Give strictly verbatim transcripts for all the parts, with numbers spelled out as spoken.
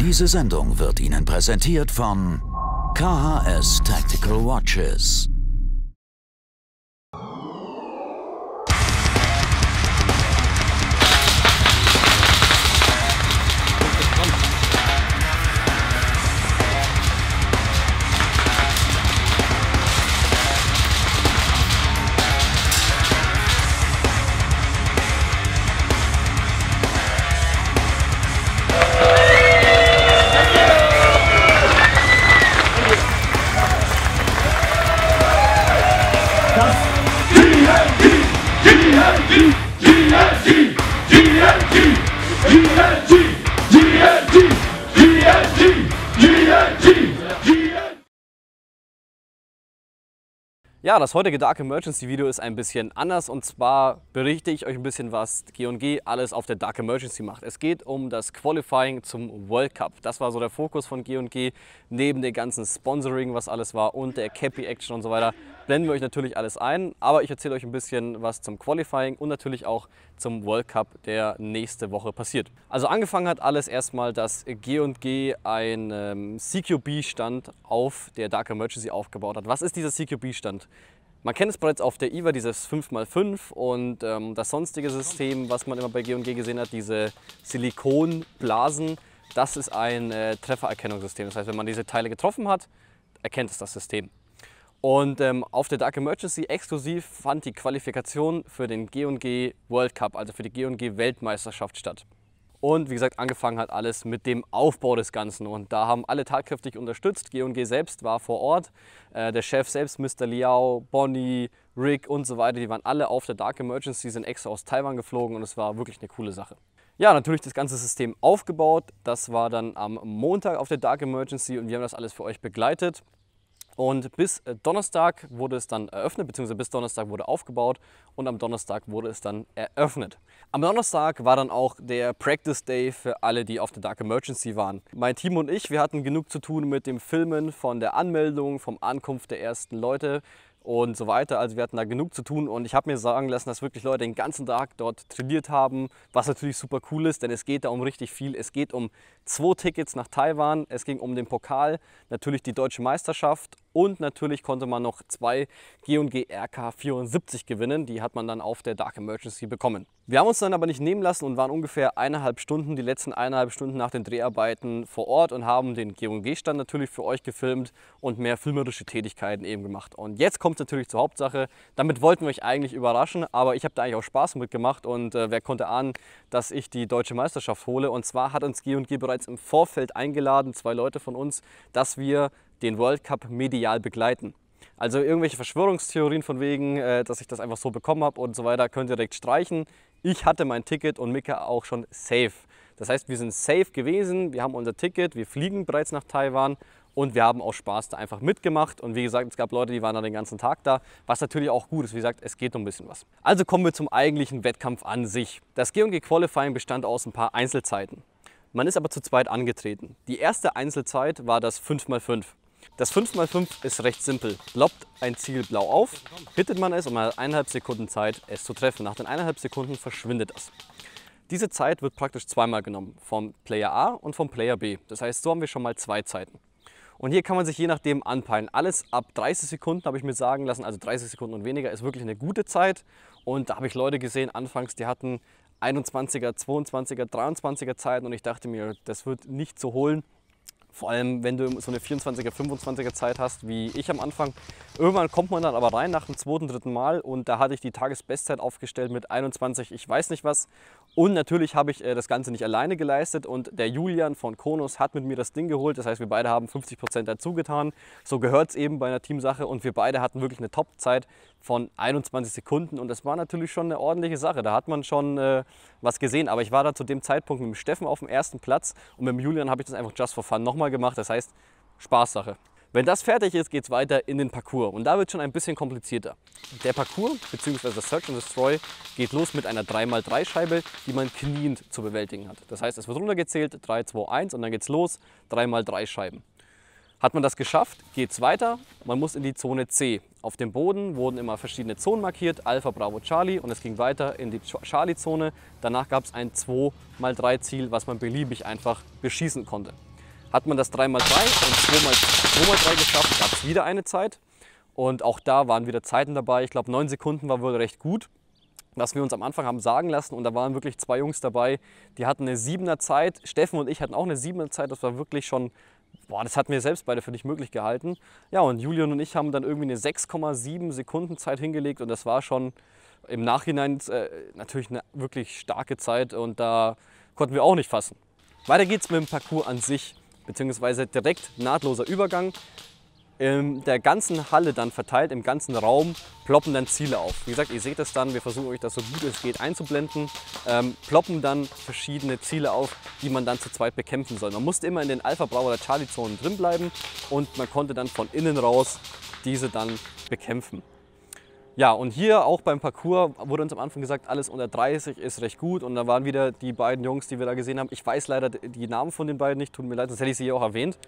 Diese Sendung wird Ihnen präsentiert von K H S Tactical Watches. Ja, das heutige Dark Emergency Video ist ein bisschen anders, und zwar berichte ich euch ein bisschen, was G und G alles auf der Dark Emergency macht. Es geht um das Qualifying zum World Cup. Das war so der Fokus von G und G, neben dem ganzen Sponsoring, was alles war, und der Cappy Action und so weiter. Blenden wir euch natürlich alles ein, aber ich erzähle euch ein bisschen was zum Qualifying und natürlich auch zum World Cup, der nächste Woche passiert. Also angefangen hat alles erstmal, dass G und G ein ähm, C Q B-Stand auf der Dark Emergency aufgebaut hat. Was ist dieser C Q B-Stand? Man kennt es bereits auf der I W A, dieses fünf mal fünf, und ähm, das sonstige System, was man immer bei G und G gesehen hat, diese Silikonblasen, das ist ein äh, Treffererkennungssystem. Das heißt, wenn man diese Teile getroffen hat, erkennt es das System. Und ähm, auf der Dark Emergency exklusiv fand die Qualifikation für den G und G World Cup, also für die G und G Weltmeisterschaft statt. Und wie gesagt, angefangen hat alles mit dem Aufbau des Ganzen, und da haben alle tatkräftig unterstützt. G und G selbst war vor Ort, äh, der Chef selbst, Mister Liao, Bonnie, Rick und so weiter, die waren alle auf der Dark Emergency, sind extra aus Taiwan geflogen, und es war wirklich eine coole Sache. Ja, natürlich das ganze System aufgebaut, das war dann am Montag auf der Dark Emergency, und wir haben das alles für euch begleitet. Und bis Donnerstag wurde es dann eröffnet, beziehungsweise bis Donnerstag wurde aufgebaut, und am Donnerstag wurde es dann eröffnet. Am Donnerstag war dann auch der Practice Day für alle, die auf der Dark Emergency waren. Mein Team und ich, wir hatten genug zu tun mit dem Filmen von der Anmeldung, vom Ankunft der ersten Leute und so weiter. Also wir hatten da genug zu tun, und ich habe mir sagen lassen, dass wirklich Leute den ganzen Tag dort trainiert haben, was natürlich super cool ist, denn es geht da um richtig viel. Es geht um zwei Tickets nach Taiwan, es ging um den Pokal, natürlich die deutsche Meisterschaft, und natürlich konnte man noch zwei G und G R K vierundsiebzig gewinnen, die hat man dann auf der Dark Emergency bekommen. Wir haben uns dann aber nicht nehmen lassen und waren ungefähr eineinhalb Stunden, die letzten eineinhalb Stunden nach den Dreharbeiten vor Ort, und haben den G und G-Stand natürlich für euch gefilmt und mehr filmerische Tätigkeiten eben gemacht. Und jetzt kommt es natürlich zur Hauptsache, damit wollten wir euch eigentlich überraschen, aber ich habe da eigentlich auch Spaß mitgemacht, und äh, wer konnte ahnen, dass ich die deutsche Meisterschaft hole. Und zwar hat uns G und G bereits im Vorfeld eingeladen, zwei Leute von uns, dass wir den World Cup medial begleiten. Also irgendwelche Verschwörungstheorien von wegen, dass ich das einfach so bekommen habe und so weiter, könnt ihr direkt streichen. Ich hatte mein Ticket und Mika auch schon safe. Das heißt, wir sind safe gewesen, wir haben unser Ticket, wir fliegen bereits nach Taiwan, und wir haben auch Spaß da einfach mitgemacht. Und wie gesagt, es gab Leute, die waren da den ganzen Tag da, was natürlich auch gut ist. Wie gesagt, es geht um ein bisschen was. Also kommen wir zum eigentlichen Wettkampf an sich. Das G und G Qualifying bestand aus ein paar Einzelzeiten. Man ist aber zu zweit angetreten. Die erste Einzelzeit war das fünf mal fünf. Das fünf mal fünf ist recht simpel. Ploppt ein Ziel blau auf, hittet man es, und man hat eineinhalb Sekunden Zeit, es zu treffen. Nach den eineinhalb Sekunden verschwindet das. Diese Zeit wird praktisch zweimal genommen, vom Player A und vom Player B. Das heißt, so haben wir schon mal zwei Zeiten. Und hier kann man sich je nachdem anpeilen. Alles ab dreißig Sekunden habe ich mir sagen lassen, also dreißig Sekunden und weniger ist wirklich eine gute Zeit. Und da habe ich Leute gesehen anfangs, die hatten einundzwanziger, zweiundzwanziger, dreiundzwanziger Zeiten, und ich dachte mir, das wird nicht zu holen. Vor allem, wenn du so eine vierundzwanziger, fünfundzwanziger Zeit hast, wie ich am Anfang. Irgendwann kommt man dann aber rein nach dem zweiten, dritten Mal, und da hatte ich die Tagesbestzeit aufgestellt mit einundzwanzig, ich weiß nicht was. Und natürlich habe ich das Ganze nicht alleine geleistet, und der Julian von Konus hat mit mir das Ding geholt. Das heißt, wir beide haben fünfzig Prozent dazu getan. So gehört es eben bei einer Teamsache, und wir beide hatten wirklich eine Top-Zeit von einundzwanzig Sekunden, und das war natürlich schon eine ordentliche Sache. Da hat man schon äh, was gesehen, aber ich war da zu dem Zeitpunkt mit dem Steffen auf dem ersten Platz, und mit dem Julian habe ich das einfach just for fun nochmal gemacht. Das heißt, Spaßsache. Wenn das fertig ist, geht es weiter in den Parcours, und da wird es schon ein bisschen komplizierter. Der Parcours bzw. das Search and Destroy geht los mit einer drei mal drei Scheibe, die man kniend zu bewältigen hat. Das heißt, es wird runtergezählt, drei, zwei, eins, und dann geht es los, drei mal drei Scheiben. Hat man das geschafft, geht es weiter. Man muss in die Zone C. Auf dem Boden wurden immer verschiedene Zonen markiert, Alpha, Bravo, Charlie, und es ging weiter in die Charlie-Zone. Danach gab es ein zwei mal drei Ziel, was man beliebig einfach beschießen konnte. Hat man das drei mal drei und zwei mal zwei mal drei geschafft, gab es wieder eine Zeit. Und auch da waren wieder Zeiten dabei. Ich glaube, neun Sekunden war wohl recht gut, was wir uns am Anfang haben sagen lassen. Und da waren wirklich zwei Jungs dabei, die hatten eine Siebener-Zeit. Steffen und ich hatten auch eine Siebener-Zeit. Das war wirklich schon, boah, das hatten wir selbst beide für nicht möglich gehalten. Ja, und Julian und ich haben dann irgendwie eine sechs Komma sieben Sekunden Zeit hingelegt. Und das war schon im Nachhinein äh, natürlich eine wirklich starke Zeit. Und da konnten wir auch nicht fassen. Weiter geht's mit dem Parcours an sich, beziehungsweise direkt nahtloser Übergang. In der ganzen Halle dann verteilt, im ganzen Raum, ploppen dann Ziele auf. Wie gesagt, ihr seht das dann, wir versuchen euch das so gut es geht einzublenden. Ähm, ploppen dann verschiedene Ziele auf, die man dann zu zweit bekämpfen soll. Man musste immer in den Alpha, Bravo oder Charlie-Zonen drin bleiben und man konnte dann von innen raus diese dann bekämpfen. Ja, und hier auch beim Parcours wurde uns am Anfang gesagt, alles unter dreißig ist recht gut. Und da waren wieder die beiden Jungs, die wir da gesehen haben. Ich weiß leider die Namen von den beiden nicht, tut mir leid, sonst hätte ich sie hier auch erwähnt.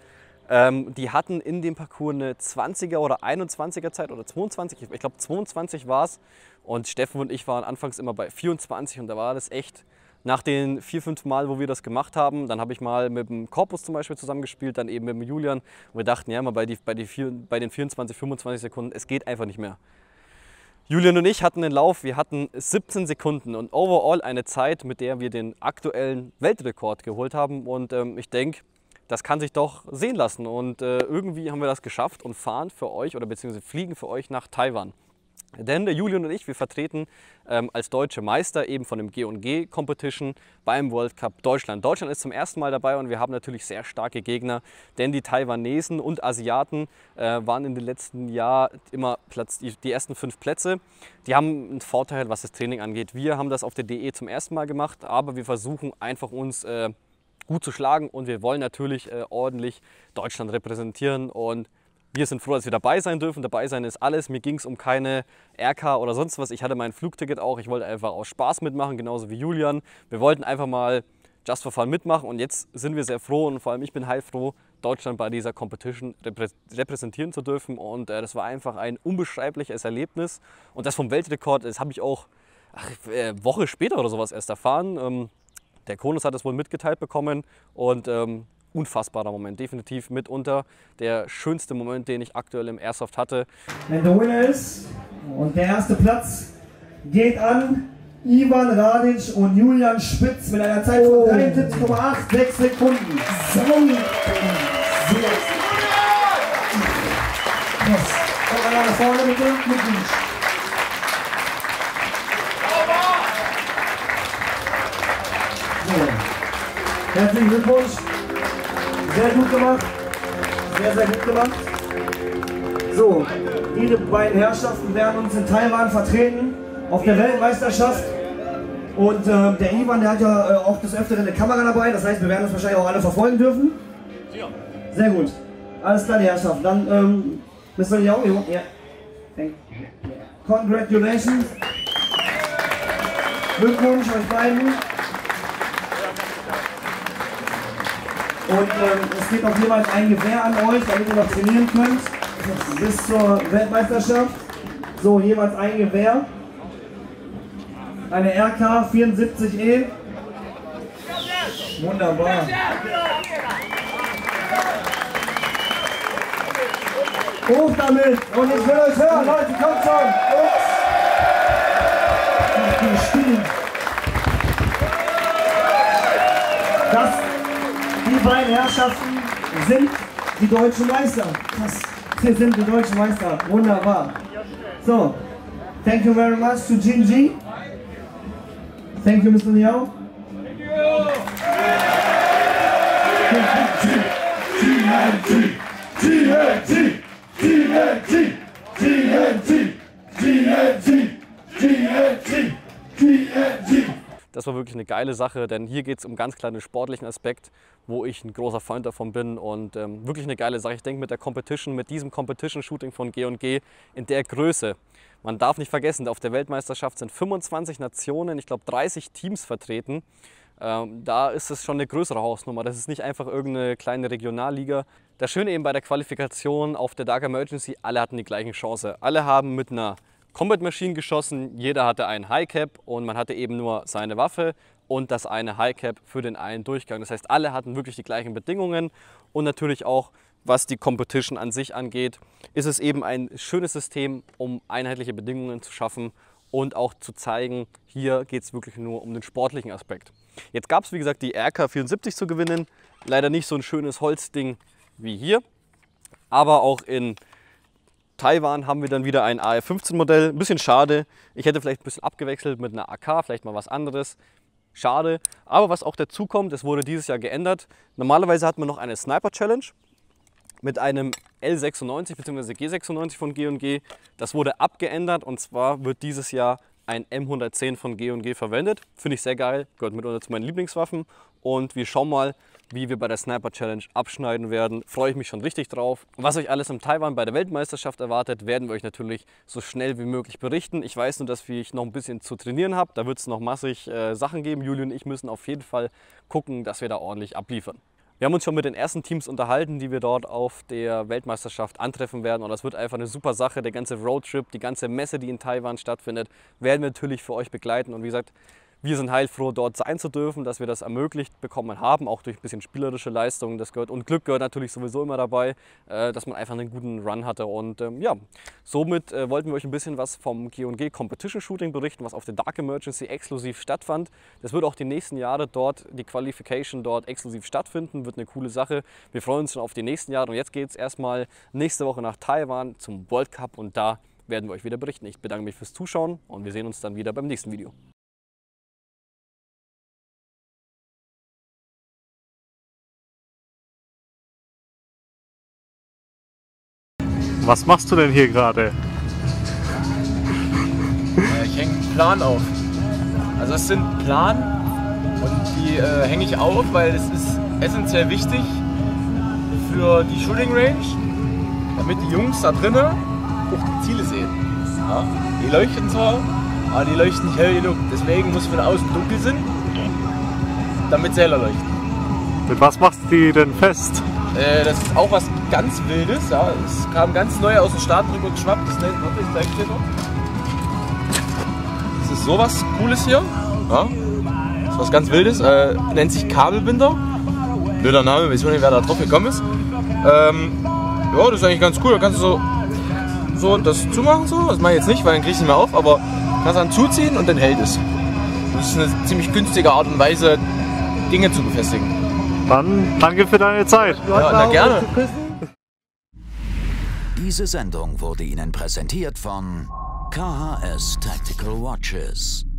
Ähm, die hatten in dem Parcours eine zwanziger oder einundzwanziger Zeit oder zweiundzwanzig, ich glaube zweiundzwanzig war es. Und Steffen und ich waren anfangs immer bei vierundzwanzig und da war das echt, nach den vier, fünf Mal, wo wir das gemacht haben, dann habe ich mal mit dem Korpus zum Beispiel zusammengespielt, dann eben mit dem Julian. Und wir dachten ja immer bei, die, bei, die vier, bei den vierundzwanzig, fünfundzwanzig Sekunden, es geht einfach nicht mehr. Julian und ich hatten den Lauf, wir hatten siebzehn Sekunden und overall eine Zeit, mit der wir den aktuellen Weltrekord geholt haben. Und ähm, ich denke, das kann sich doch sehen lassen und äh, irgendwie haben wir das geschafft und fahren für euch oder beziehungsweise fliegen für euch nach Taiwan. Denn der Julian und ich, wir vertreten ähm, als deutsche Meister eben von dem G und G Competition beim World Cup Deutschland. Deutschland ist zum ersten Mal dabei und wir haben natürlich sehr starke Gegner, denn die Taiwanesen und Asiaten äh, waren in den letzten Jahren immer Platz, die, die ersten fünf Plätze. Die haben einen Vorteil, was das Training angeht. Wir haben das auf der D E zum ersten Mal gemacht, aber wir versuchen einfach uns äh, gut zu schlagen und wir wollen natürlich äh, ordentlich Deutschland repräsentieren und wir sind froh, dass wir dabei sein dürfen. Dabei sein ist alles. Mir ging es um keine R K oder sonst was. Ich hatte mein Flugticket auch. Ich wollte einfach auch Spaß mitmachen, genauso wie Julian. Wir wollten einfach mal just for fun mitmachen und jetzt sind wir sehr froh und vor allem ich bin heilfroh, Deutschland bei dieser Competition reprä repräsentieren zu dürfen und äh, das war einfach ein unbeschreibliches Erlebnis und das vom Weltrekord, das habe ich auch ach, äh, Woche später oder sowas erst erfahren. Ähm, Der Konus hat es wohl mitgeteilt bekommen und ähm, unfassbarer Moment, definitiv mitunter der schönste Moment, den ich aktuell im Airsoft hatte. And the winner is, und der erste Platz geht an Ivan Radic und Julian Spitz mit einer Zeit von dreiundsiebzig Komma sechsundachtzig Sekunden. So. So. Herzlichen Glückwunsch, sehr gut gemacht, sehr, sehr gut gemacht. So, diese beiden Herrschaften werden uns in Taiwan vertreten, auf der Weltmeisterschaft. Und äh, der Ivan, der hat ja äh, auch des Öfteren eine Kamera dabei, das heißt, wir werden uns wahrscheinlich auch alle verfolgen dürfen. Sehr gut, alles klar, die Herrschaften. Dann, ähm, Mister Liao, ja. Congratulations. Glückwunsch euch beiden. Und ähm, es geht noch jeweils ein Gewehr an euch, damit ihr noch trainieren könnt, bis zur Weltmeisterschaft. So, jeweils ein Gewehr. Eine R K vierundsiebzig E. Wunderbar. Hoch damit! Und ich will euch hören, Leute, kommt schon! Das Die beiden Herrschaften sind die deutschen Meister. Krass. Sie sind die deutschen Meister. Wunderbar. So, thank you very much to Jinji. Thank you, Mister Liao. Thank you. G N G, G N G, G N G, G N G, G N G, G N G, G N G. Das war wirklich eine geile Sache, denn hier geht es um ganz kleinen sportlichen Aspekt, wo ich ein großer Freund davon bin und ähm, wirklich eine geile Sache. Ich denke, mit der Competition, mit diesem Competition-Shooting von G und G in der Größe. Man darf nicht vergessen, auf der Weltmeisterschaft sind fünfundzwanzig Nationen, ich glaube dreißig Teams vertreten. Ähm, da ist es schon eine größere Hausnummer. Das ist nicht einfach irgendeine kleine Regionalliga. Das Schöne eben bei der Qualifikation auf der Dark Emergency, alle hatten die gleichen Chancen. Alle haben mit einer Combat Machine geschossen, jeder hatte einen Highcap und man hatte eben nur seine Waffe und das eine Highcap für den einen Durchgang. Das heißt, alle hatten wirklich die gleichen Bedingungen und natürlich auch, was die Competition an sich angeht, ist es eben ein schönes System, um einheitliche Bedingungen zu schaffen und auch zu zeigen, hier geht es wirklich nur um den sportlichen Aspekt. Jetzt gab es, wie gesagt, die R K vierundsiebzig zu gewinnen. Leider nicht so ein schönes Holzding wie hier. Aber auch in Taiwan haben wir dann wieder ein A R fünfzehn Modell. Ein bisschen schade. Ich hätte vielleicht ein bisschen abgewechselt mit einer A K, vielleicht mal was anderes. Schade. Aber was auch dazu kommt, es wurde dieses Jahr geändert. Normalerweise hat man noch eine Sniper Challenge mit einem L sechsundneunzig bzw. G sechsundneunzig von G und G. Das wurde abgeändert und zwar wird dieses Jahr ein M hundertzehn von G und G verwendet. Finde ich sehr geil, gehört mitunter zu meinen Lieblingswaffen. Und wir schauen mal, wie wir bei der Sniper Challenge abschneiden werden. Freue ich mich schon richtig drauf. Was euch alles in Taiwan bei der Weltmeisterschaft erwartet, werden wir euch natürlich so schnell wie möglich berichten. Ich weiß nur, dass ich noch ein bisschen zu trainieren habe. Da wird es noch massig äh, Sachen geben. Julian und ich müssen auf jeden Fall gucken, dass wir da ordentlich abliefern. Wir haben uns schon mit den ersten Teams unterhalten, die wir dort auf der Weltmeisterschaft antreffen werden. Und das wird einfach eine super Sache. Der ganze Roadtrip, die ganze Messe, die in Taiwan stattfindet, werden wir natürlich für euch begleiten. Und wie gesagt, wir sind heilfroh, dort sein zu dürfen, dass wir das ermöglicht bekommen haben, auch durch ein bisschen spielerische Leistungen. Das gehört, und Glück gehört natürlich sowieso immer dabei, dass man einfach einen guten Run hatte. Und ähm, ja, somit äh, wollten wir euch ein bisschen was vom G und G Competition Shooting berichten, was auf der Dark Emergency exklusiv stattfand. Das wird auch die nächsten Jahre dort, die Qualification dort exklusiv stattfinden, wird eine coole Sache. Wir freuen uns schon auf die nächsten Jahre und jetzt geht es erstmal nächste Woche nach Taiwan zum World Cup und da werden wir euch wieder berichten. Ich bedanke mich fürs Zuschauen und wir sehen uns dann wieder beim nächsten Video. Was machst du denn hier gerade? Ich hänge einen Plan auf. Also es sind Plan und die äh, hänge ich auf, weil es ist essentiell wichtig für die Shooting Range, damit die Jungs da drinnen auch die Ziele sehen. Ja, die leuchten zwar, aber die leuchten nicht hell genug. Deswegen muss von außen dunkel sind, damit sie heller leuchten. Mit was machst du die denn fest? Das ist auch was ganz Wildes, ja. Es kam ganz neu aus dem Start drüber geschwappt, das nennt wirklich Dreckstädter. Das ist sowas Cooles hier, ja. Das ist was ganz Wildes, äh, nennt sich Kabelbinder. Blöder Name, weiß ich nicht, wer da drauf gekommen ist. Ähm, ja, das ist eigentlich ganz cool, da kannst du so, so das zumachen, so. Das mache ich jetzt nicht, weil dann kriege ich es nicht mehr auf, aber kannst dann zuziehen und dann hält es. Das ist eine ziemlich günstige Art und Weise, Dinge zu befestigen. Dann danke für deine Zeit. Ja, na gerne. Diese Sendung wurde Ihnen präsentiert von K H S Tactical Watches.